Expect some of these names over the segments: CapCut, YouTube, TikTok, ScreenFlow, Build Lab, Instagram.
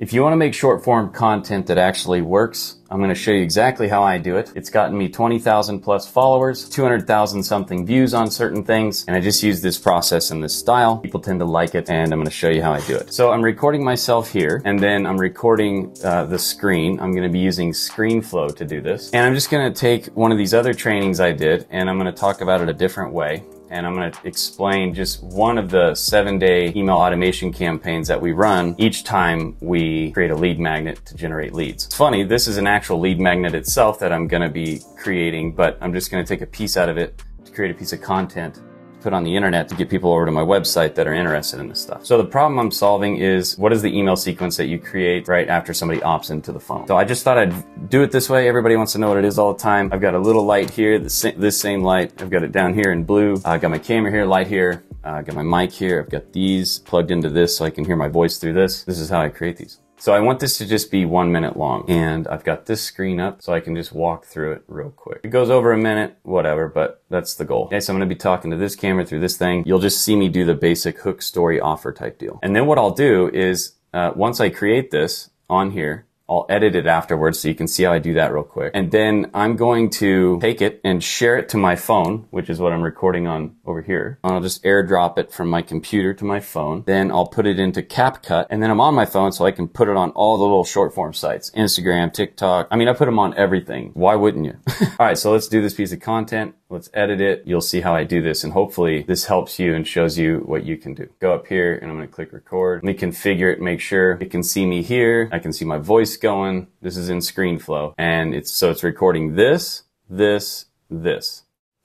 If you want to make short form content that actually works, I'm going to show you exactly how I do it. It's gotten me 20,000 plus followers, 200,000 something views on certain things, and I just use this process and this style. People tend to like it, and I'm going to show you how I do it. So I'm recording myself here, and then I'm recording the screen. I'm going to be using ScreenFlow to do this. And I'm just going to take one of these other trainings I did, and I'm going to talk about it a different way. And I'm going to explain just one of the 7-day email automation campaigns that we run each time we create a lead magnet to generate leads. It's funny, this is an actual lead magnet itself that I'm going to be creating, but I'm just going to take a piece out of it to create a piece of content, put on the internet to get people over to my website that are interested in this stuff. So the problem I'm solving is, what is the email sequence that you create right after somebody opts into the funnel? So I just thought I'd do it this way. Everybody wants to know what it is all the time. I've got a little light here, this same light. I've got it down here in blue. I've got my camera here, light here. I've got my mic here. I've got these plugged into this so I can hear my voice through this. This is how I create these. So I want this to just be 1 minute long, and I've got this screen up so I can just walk through it real quick. It goes over a minute, whatever, but that's the goal. Okay, so I'm gonna be talking to this camera through this thing. You'll just see me do the basic hook, story, offer type deal. And then what I'll do is, once I create this on here, I'll edit it afterwards so you can see how I do that real quick. And then I'm going to take it and share it to my phone, which is what I'm recording on over here. And I'll just airdrop it from my computer to my phone. Then I'll put it into CapCut, and then I'm on my phone so I can put it on all the little short form sites, Instagram, TikTok. I mean, I put them on everything. Why wouldn't you? All right, so let's do this piece of content. Let's edit it. You'll see how I do this, and hopefully this helps you and shows you what you can do. Go up here and I'm gonna click record. Let me configure it, make sure it can see me here. I can see my voice going. This is in ScreenFlow, and it's recording this.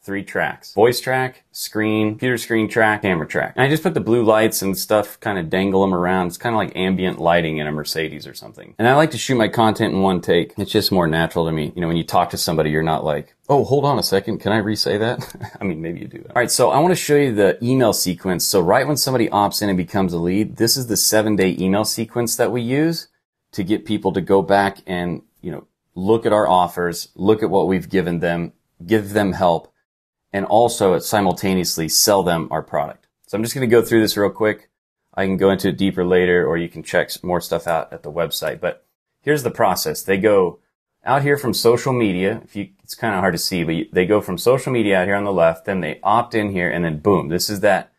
3 tracks: voice track, screen, computer screen track, camera track. And I just put the blue lights and stuff, kind of dangle them around. It's kind of like ambient lighting in a Mercedes or something. And I like to shoot my content in one take. It's just more natural to me. You know, when you talk to somebody, you're not like, oh, hold on a second, can I re-say that? I mean, maybe you do. All right, so I want to show you the email sequence. So right when somebody opts in and becomes a lead, this is the 7-day email sequence that we use to get people to go back and, you know, look at our offers, look at what we've given them, give them help, and also simultaneously sell them our product. So I'm just going to go through this real quick. I can go into it deeper later, or you can check more stuff out at the website. But here's the process. They go out here from social media. It's kind of hard to see, but they go from social media out here on the left, then they opt in here, and then boom, this is that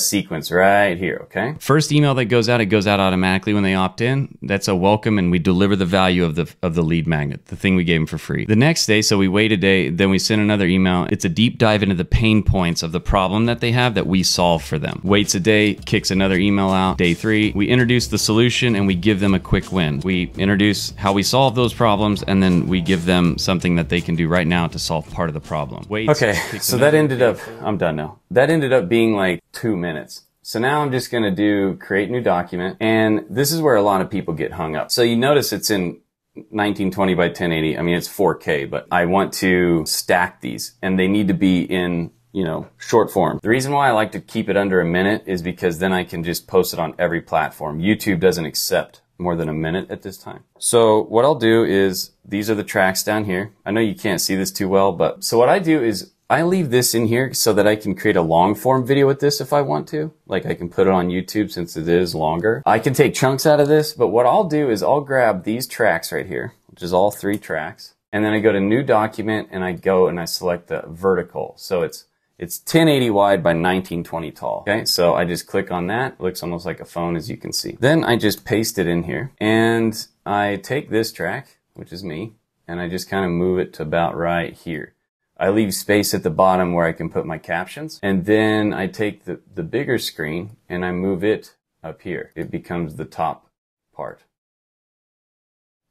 sequence right here, okay? First email that goes out, it goes out automatically when they opt in. That's a welcome, and we deliver the value of the lead magnet, the thing we gave them for free. The next day, so we wait a day, then we send another email. It's a deep dive into the pain points of the problem that they have that we solve for them. Waits a day, kicks another email out. Day 3, we introduce the solution and we give them a quick win. We introduce how we solve those problems, and then we give them something that they can do right now to solve part of the problem. Okay, so that ended up, I'm done now. That ended up being like 2 minutes. So now I'm just going to do create new document. And this is where a lot of people get hung up. So you notice it's in 1920 by 1080. I mean, it's 4K, but I want to stack these, and they need to be in, you know, short form. The reason why I like to keep it under a minute is because then I can just post it on every platform. YouTube doesn't accept more than a minute at this time. So what I'll do is, these are the tracks down here. I know you can't see this too well, but so what I do is I leave this in here so that I can create a long form video with this if I want to. Like, I can put it on YouTube since it is longer. I can take chunks out of this, but what I'll do is I'll grab these tracks right here, which is all 3 tracks, and then I go to new document and I go and I select the vertical. So it's 1080 wide by 1920 tall. Okay, so I just click on that. It looks almost like a phone, as you can see. Then I just paste it in here, and I take this track, which is me, and I just kind of move it to about right here. I leave space at the bottom where I can put my captions, and then I take the bigger screen and I move it up here. It becomes the top part.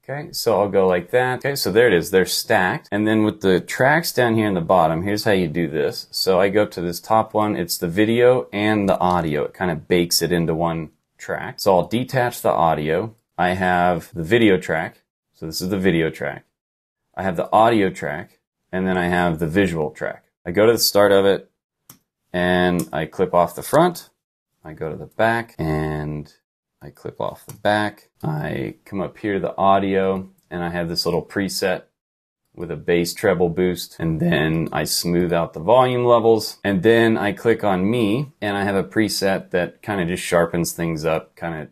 Okay, so I'll go like that. Okay, so there it is. They're stacked. And then with the tracks down here in the bottom, here's how you do this. So I go to this top one. It's the video and the audio. It kind of bakes it into one track. So I'll detach the audio. I have the video track. So this is the video track. I have the audio track. And then I have the visual track. I go to the start of it and I clip off the front. I go to the back and I clip off the back. I come up here to the audio and I have this little preset with a bass treble boost. And then I smooth out the volume levels. And then I click on me and I have a preset that kind of just sharpens things up, kind of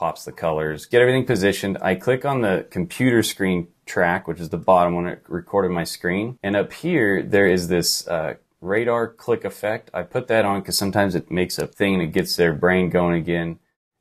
pops the colors, get everything positioned. I click on the computer screen track, which is the bottom one. It recorded my screen. And up here, there is this radar click effect. I put that on because sometimes it makes a thing and it gets their brain going again.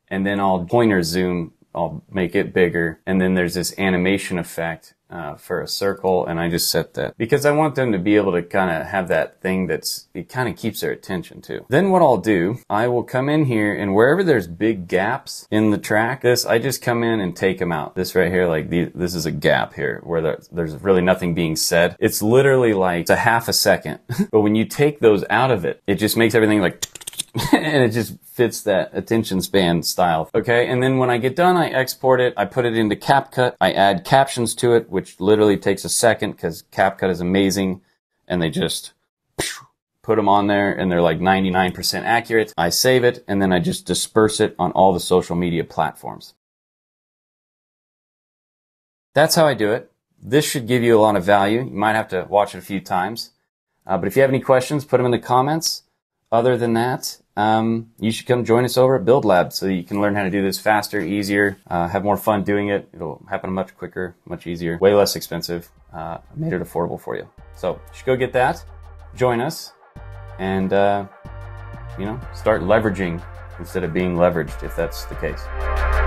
And then I'll pointer zoom, I'll make it bigger. And then there's this animation effect for a circle, and I just set that because I want them to be able to kind of have that thing that's, it kind of keeps their attention too. Then what I'll do, I will come in here, and wherever there's big gaps in the track, this, I just come in and take them out. This right here, like this is a gap here where there's really nothing being said. It's literally like it's a half a second. But when you take those out of it, it just makes everything like and it just fits that attention span style. Okay, and then when I get done, I export it, I put it into CapCut, I add captions to it, which literally takes a second because CapCut is amazing, and they just put them on there, and they're like 99% accurate. I save it, and then I just disperse it on all the social media platforms. That's how I do it. This should give you a lot of value. You might have to watch it a few times, but if you have any questions, put them in the comments. Other than that, you should come join us over at Build Lab so that you can learn how to do this faster, easier, have more fun doing it. It'll happen much quicker, much easier, way less expensive. I made it affordable for you. So you should go get that, join us, and start leveraging instead of being leveraged, if that's the case.